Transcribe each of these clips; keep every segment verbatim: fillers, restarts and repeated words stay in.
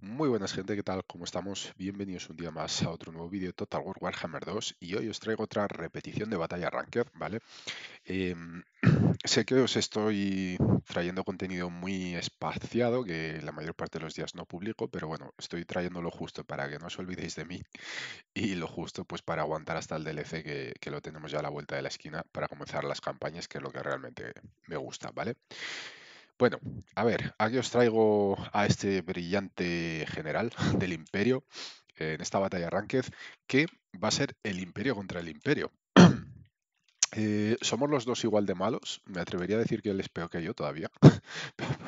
Muy buenas gente, ¿qué tal? ¿Cómo estamos? Bienvenidos un día más a otro nuevo vídeo de Total War Warhammer dos y hoy os traigo otra repetición de batalla Ranked, ¿vale? Eh, sé que os estoy trayendo contenido muy espaciado, que la mayor parte de los días no publico, pero bueno, estoy trayendo lo justo para que no os olvidéis de mí y lo justo pues para aguantar hasta el D L C que, que lo tenemos ya a la vuelta de la esquina para comenzar las campañas, que es lo que realmente me gusta, ¿vale? Bueno, a ver, aquí os traigo a este brillante general del Imperio en esta batalla Ranked, que va a ser el Imperio contra el Imperio. Eh, somos los dos igual de malos, me atrevería a decir que él es peor que yo todavía,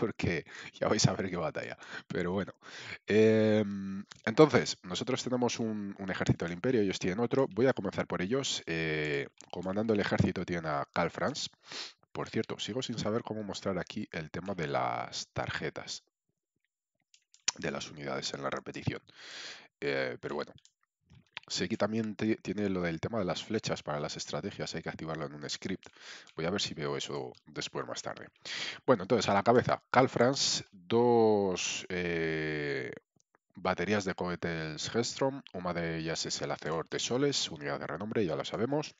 porque ya vais a ver qué batalla, pero bueno. Eh, entonces, nosotros tenemos un, un ejército del Imperio, ellos tienen otro, voy a comenzar por ellos. Eh, comandando el ejército tienen a Karl Franz. Por cierto, sigo sin saber cómo mostrar aquí el tema de las tarjetas de las unidades en la repetición, eh, pero bueno. Sé que también te, tiene lo del tema de las flechas para las estrategias, hay que activarlo en un script. Voy a ver si veo eso después más tarde. Bueno, entonces a la cabeza, Karl Franz, dos eh, baterías de cohetes Hellstrom, una de ellas es el Hacedor de Soles, unidad de renombre, ya lo sabemos,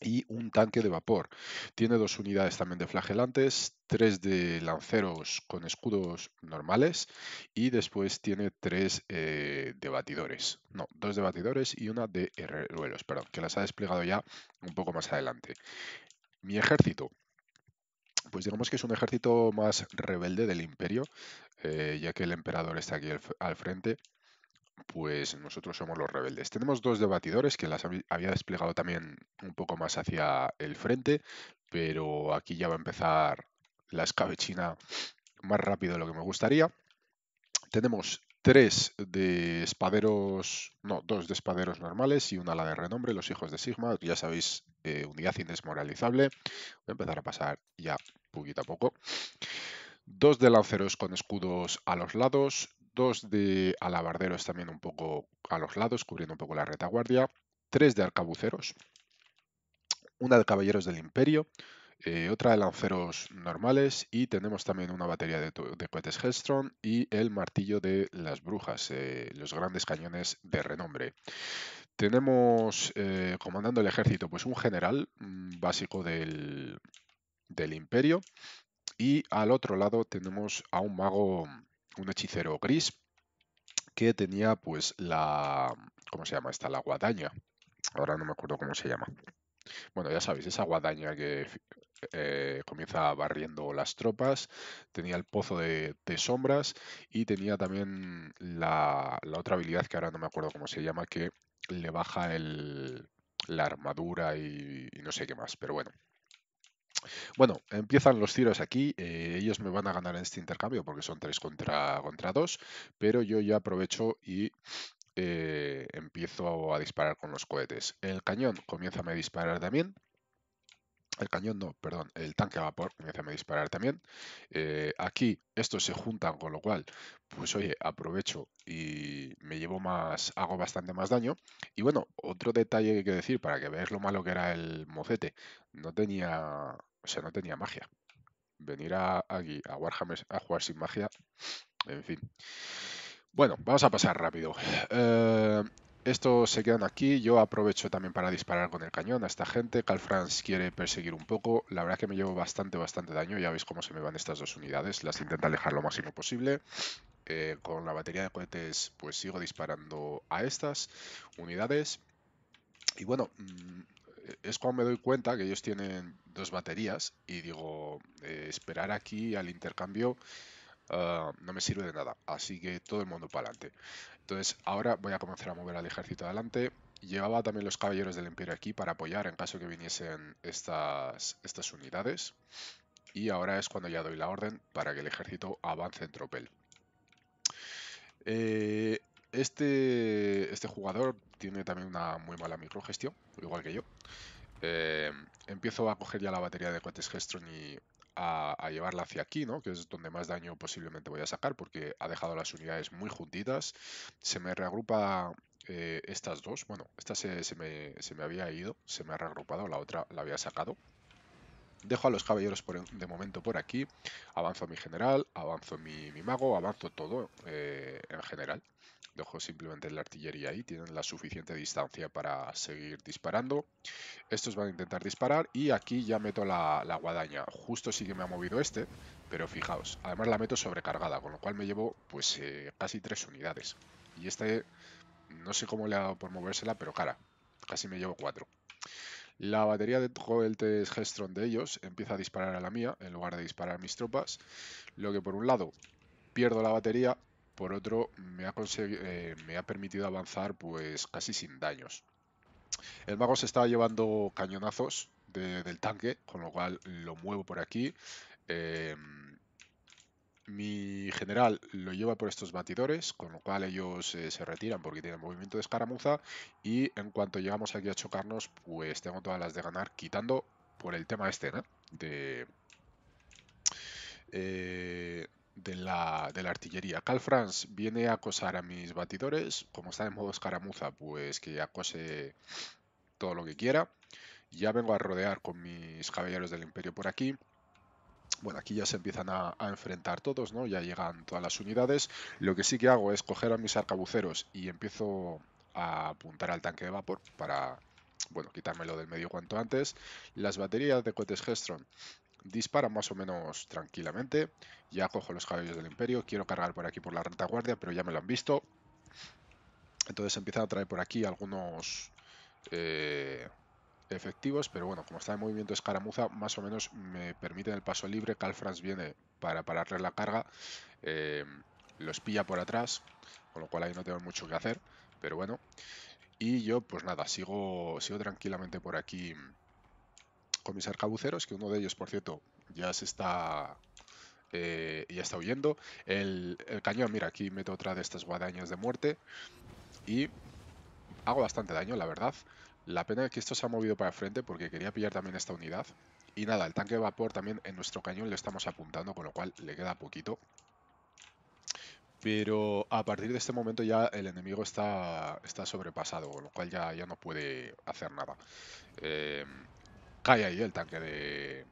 y un tanque de vapor. Tiene dos unidades también de flagelantes, tres de lanceros con escudos normales y después tiene tres eh, de batidores. No, dos de batidores y una de herreruelos, perdón, que las ha desplegado ya un poco más adelante. Mi ejército, pues digamos que es un ejército más rebelde del Imperio, eh, ya que el emperador está aquí al frente. Pues nosotros somos los rebeldes. Tenemos dos de batidores que las había desplegado también un poco más hacia el frente, pero aquí ya va a empezar la escabechina más rápido de lo que me gustaría. Tenemos tres de espaderos, no, dos de espaderos normales y una ala de renombre, los Hijos de Sigma, ya sabéis, eh, unidad indesmoralizable. Voy a empezar a pasar ya poquito a poco. Dos de lanceros con escudos a los lados, dos de alabarderos también un poco a los lados, cubriendo un poco la retaguardia, tres de arcabuceros, una de caballeros del Imperio, eh, otra de lanceros normales y tenemos también una batería de, de cohetes Hellstrom y el martillo de las brujas, eh, los grandes cañones de renombre. Tenemos eh, comandando el ejército pues un general mm, básico del, del Imperio y al otro lado tenemos a un mago... un hechicero gris que tenía pues la... ¿Cómo se llama esta? La guadaña. Ahora no me acuerdo cómo se llama. Bueno, ya sabéis, esa guadaña que eh, comienza barriendo las tropas. Tenía el pozo de, de sombras y tenía también la, la otra habilidad que ahora no me acuerdo cómo se llama, que le baja el, la armadura y, y no sé qué más, pero bueno. Bueno, empiezan los tiros aquí, eh, ellos me van a ganar en este intercambio porque son tres contra, contra dos, pero yo ya aprovecho y eh, empiezo a disparar con los cohetes. El cañón comienza a me disparar también, el cañón no, perdón, el tanque a vapor comienza a me disparar también. Eh, aquí estos se juntan, con lo cual, pues oye, aprovecho y me llevo más, hago bastante más daño. Y bueno, otro detalle que hay que decir para que veáis lo malo que era el mocete, no tenía... O sea, no tenía magia. Venir a, aquí a Warhammer a jugar sin magia. En fin. Bueno, vamos a pasar rápido. Eh, estos se quedan aquí. Yo aprovecho también para disparar con el cañón a esta gente. Karl Franz quiere perseguir un poco. La verdad que me llevo bastante, bastante daño. Ya veis cómo se me van estas dos unidades. Las intento alejar lo máximo posible. Eh, con la batería de cohetes, pues sigo disparando a estas unidades. Y bueno... Mmm, es cuando me doy cuenta que ellos tienen dos baterías y digo, eh, esperar aquí al intercambio uh, no me sirve de nada, así que todo el mundo para adelante. Entonces ahora voy a comenzar a mover al ejército adelante. Llevaba también los caballeros del Imperio aquí para apoyar en caso que viniesen estas, estas unidades y ahora es cuando ya doy la orden para que el ejército avance en tropel. Eh... Este, este jugador tiene también una muy mala microgestión, igual que yo. Eh, empiezo a coger ya la batería de cohetes Hellstrom y a, a llevarla hacia aquí, ¿no? Que es donde más daño posiblemente voy a sacar porque ha dejado las unidades muy juntitas. Se me reagrupa eh, estas dos. Bueno, esta se, se, me, se me había ido, se me ha reagrupado, la otra la había sacado. Dejo a los caballeros por, de momento por aquí. Avanzo mi general, avanzo mi, mi mago, avanzo todo eh, en general. Dejo simplemente la artillería ahí, tienen la suficiente distancia para seguir disparando. Estos van a intentar disparar y aquí ya meto la, la guadaña. Justo sí que me ha movido este, pero fijaos, además la meto sobrecargada, con lo cual me llevo pues eh, casi tres unidades. Y este, no sé cómo le ha dado por movérsela, pero cara, casi me llevo cuatro. La batería de cohetes Hellstrom de ellos empieza a disparar a la mía, en lugar de disparar a mis tropas. Lo que por un lado, pierdo la batería. Por otro, me ha, eh, me ha permitido avanzar pues casi sin daños. El mago se estaba llevando cañonazos de, del tanque, con lo cual lo muevo por aquí. Eh, mi general lo lleva por estos batidores, con lo cual ellos eh, se retiran porque tienen movimiento de escaramuza. Y en cuanto llegamos aquí a chocarnos, pues tengo todas las de ganar, quitando por el tema este, ¿no? De... Eh... De la, de la artillería. Karl Franz viene a acosar a mis batidores. Como está en modo escaramuza, pues que acose todo lo que quiera. Ya vengo a rodear con mis caballeros del imperio por aquí. Bueno, aquí ya se empiezan a, a enfrentar todos, ¿no? Ya llegan todas las unidades. Lo que sí que hago es coger a mis arcabuceros y empiezo a apuntar al tanque de vapor para, bueno, quitármelo del medio cuanto antes. Las baterías de cohetes Hellstrom disparan más o menos tranquilamente. Ya cojo los caballos del imperio. Quiero cargar por aquí por la retaguardia, pero ya me lo han visto. Entonces empiezan a traer por aquí algunos eh, efectivos. Pero bueno, como está en movimiento escaramuza, más o menos me permiten el paso libre. Karl Franz viene para pararle la carga. Eh, los pilla por atrás, con lo cual ahí no tengo mucho que hacer. Pero bueno. Y yo, pues nada, sigo, sigo tranquilamente por aquí con mis arcabuceros, que uno de ellos, por cierto, ya se está eh, ya está huyendo. El, el cañón, mira, aquí meto otra de estas guadañas de muerte y hago bastante daño, la verdad. La pena es que esto se ha movido para el frente porque quería pillar también esta unidad. Y nada, el tanque de vapor también en nuestro cañón lo estamos apuntando, con lo cual le queda poquito. Pero a partir de este momento ya el enemigo está, está sobrepasado, con lo cual ya, ya no puede hacer nada. Eh... Cae ahí el tanque de,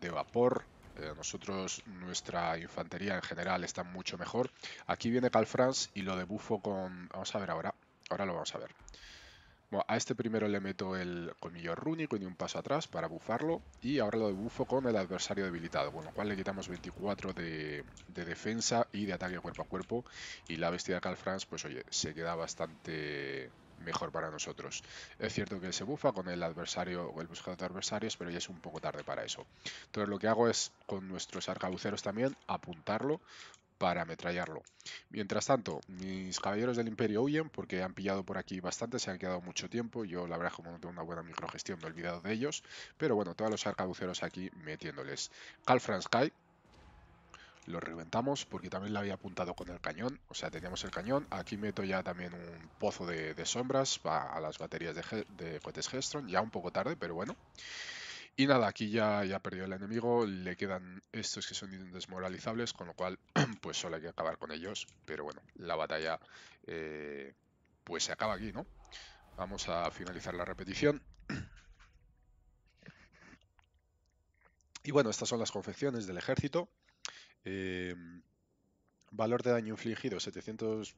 de vapor. Eh, nosotros, nuestra infantería en general está mucho mejor. Aquí viene Karl Franz y lo debufo con... Vamos a ver ahora. Ahora lo vamos a ver. Bueno, a este primero le meto el colmillo rúnico y un paso atrás para bufarlo. Y ahora lo debufo con el adversario debilitado, con lo cual le quitamos veinticuatro de, de defensa y de ataque cuerpo a cuerpo. Y la bestia de Karl Franz, pues oye, se queda bastante... mejor para nosotros. Es cierto que se bufa con el adversario o el buscador de adversarios, pero ya es un poco tarde para eso. Entonces lo que hago es con nuestros arcabuceros también apuntarlo para ametrallarlo. Mientras tanto, mis caballeros del imperio huyen porque han pillado por aquí bastante, se han quedado mucho tiempo. Yo la verdad, como no tengo una buena microgestión, me he olvidado de ellos, pero bueno, todos los arcabuceros aquí metiéndoles. Karl Franz cae. Lo reventamos porque también lo había apuntado con el cañón. O sea, teníamos el cañón. Aquí meto ya también un pozo de, de sombras a las baterías de, de cohetes Hellstrom. Ya un poco tarde, pero bueno. Y nada, aquí ya, ya perdió el enemigo. Le quedan estos que son desmoralizables, con lo cual, pues solo hay que acabar con ellos. Pero bueno, la batalla eh, pues se acaba aquí, ¿no? Vamos a finalizar la repetición. Y bueno, estas son las confecciones del ejército. Eh, valor de daño infligido setecientos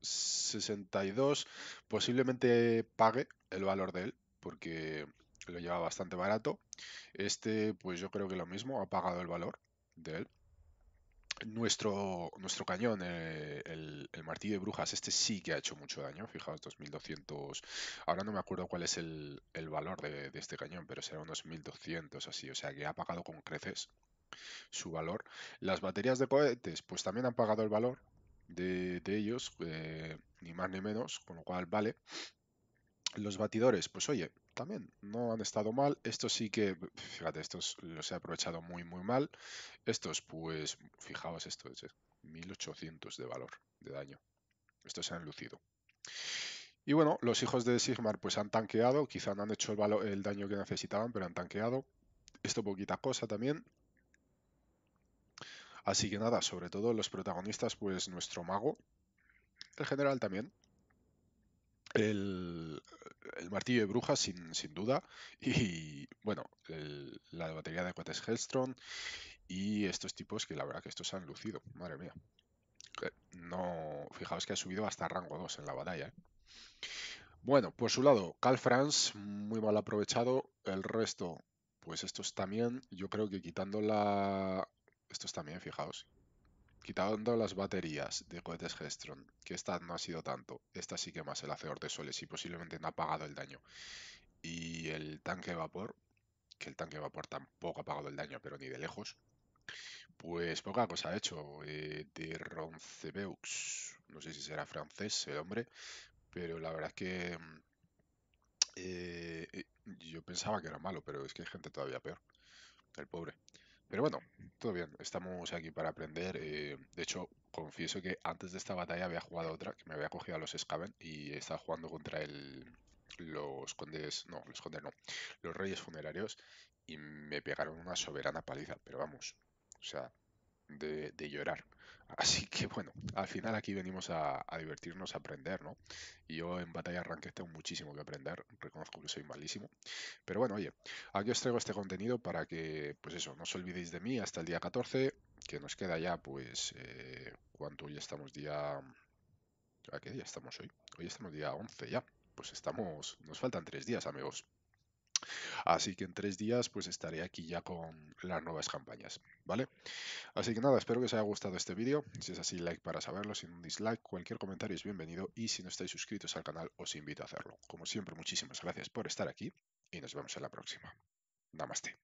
sesenta y dos. Posiblemente pague el valor de él porque lo lleva bastante barato. Este, pues yo creo que lo mismo, ha pagado el valor de él. Nuestro, nuestro cañón, eh, el, el martillo de brujas, este sí que ha hecho mucho daño. Fijaos, dos mil doscientos. Ahora no me acuerdo cuál es el, el valor de, de este cañón, pero será unos mil doscientos así. O sea que ha pagado con creces su valor. Las baterías de cohetes pues también han pagado el valor de, de ellos, eh, ni más ni menos, con lo cual vale. Los batidores, pues oye, también no han estado mal. Estos sí que, fíjate, estos los he aprovechado muy muy mal. Estos pues, fijaos, estos es mil ochocientos de valor de daño. Estos se han lucido. Y bueno, los hijos de Sigma pues han tanqueado, quizá no han hecho el, valor, el daño que necesitaban, pero han tanqueado. Esto poquita cosa también. Así que nada, sobre todo los protagonistas, pues nuestro mago, el general también, el, el martillo de brujas sin, sin duda, y bueno, el, la batería de cohetes Hellstrom y estos tipos que la verdad que estos han lucido, madre mía. No, fijaos que ha subido hasta rango dos en la batalla, ¿eh? Bueno, por su lado, Karl Franz, muy mal aprovechado. El resto, pues estos también, yo creo que quitando la... Estos también, fijaos. Quitando las baterías de cohetes Hellstrom, que esta no ha sido tanto. Esta sí que más, el Hacedor de Soles, y posiblemente no ha pagado el daño. Y el tanque de vapor, que el tanque de vapor tampoco ha pagado el daño, pero ni de lejos. Pues poca cosa ha hecho. Eh, de Ronceveux, no sé si será francés el hombre, pero la verdad es que eh, yo pensaba que era malo, pero es que hay gente todavía peor, el pobre. Pero bueno, todo bien, estamos aquí para aprender. Eh, de hecho, confieso que antes de esta batalla había jugado otra, que me había cogido a los Skaven y estaba jugando contra el, los condes, no, los condes no, los Reyes Funerarios, y me pegaron una soberana paliza, pero vamos, o sea, de, de llorar. Así que bueno, al final aquí venimos a, a divertirnos, a aprender, ¿no? Y yo en batalla ranked tengo muchísimo que aprender, reconozco que soy malísimo. Pero bueno, oye, aquí os traigo este contenido para que, pues eso, no os olvidéis de mí hasta el día catorce, que nos queda ya, pues, eh, ¿cuánto? Hoy estamos día... ¿A qué día estamos hoy? Hoy estamos día once ya, pues estamos... Nos faltan tres días, amigos. Así que en tres días pues estaré aquí ya con las nuevas campañas, ¿vale? Así que nada, espero que os haya gustado este vídeo. Si es así, like para saberlo, sin un dislike, cualquier comentario es bienvenido y si no estáis suscritos al canal os invito a hacerlo. Como siempre, muchísimas gracias por estar aquí y nos vemos en la próxima. Namaste.